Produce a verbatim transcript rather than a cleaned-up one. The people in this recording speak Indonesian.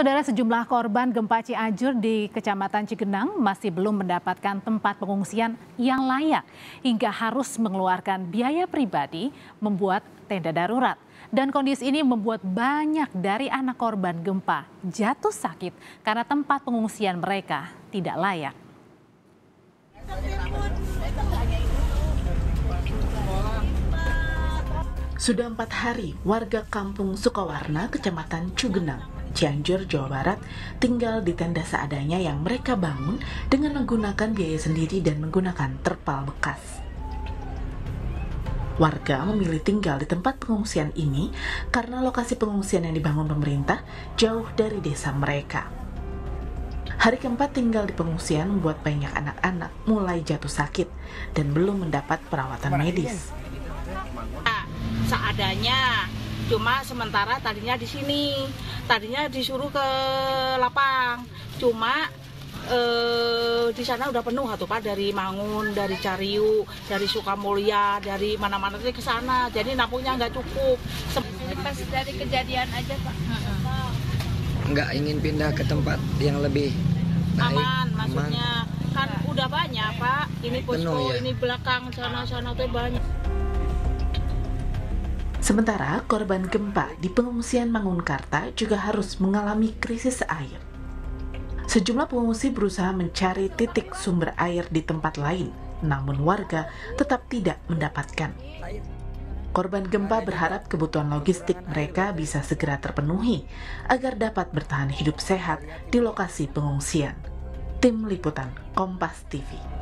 Saudara, sejumlah korban gempa Cianjur di Kecamatan Cugenang masih belum mendapatkan tempat pengungsian yang layak hingga harus mengeluarkan biaya pribadi membuat tenda darurat. Dan kondisi ini membuat banyak dari anak korban gempa jatuh sakit karena tempat pengungsian mereka tidak layak. Sudah empat hari warga kampung Sukawarna, Kecamatan Cugenang, Cianjur, Jawa Barat tinggal di tenda seadanya yang mereka bangun dengan menggunakan biaya sendiri dan menggunakan terpal bekas. Warga memilih tinggal di tempat pengungsian ini karena lokasi pengungsian yang dibangun pemerintah jauh dari desa mereka. Hari keempat tinggal di pengungsian membuat banyak anak-anak mulai jatuh sakit dan belum mendapat perawatan medis. Seadanya, cuma sementara tadinya di sini, tadinya disuruh ke lapang, cuma eh, di sana udah penuh atau pak dari Mangun, dari Cariu, dari Sukamulia, dari mana-mana itu ke sana, jadi nampungnya nggak cukup. Jadi pas dari kejadian aja pak, nggak ingin pindah ke tempat yang lebih baik, aman, maksudnya aman. Kan udah banyak pak, ini posko, ya? Ini belakang, sana-sana tuh banyak. Sementara korban gempa di pengungsian Mangunkarta juga harus mengalami krisis air. Sejumlah pengungsi berusaha mencari titik sumber air di tempat lain, namun warga tetap tidak mendapatkan. Korban gempa berharap kebutuhan logistik mereka bisa segera terpenuhi agar dapat bertahan hidup sehat di lokasi pengungsian. Tim Liputan Kompas T V.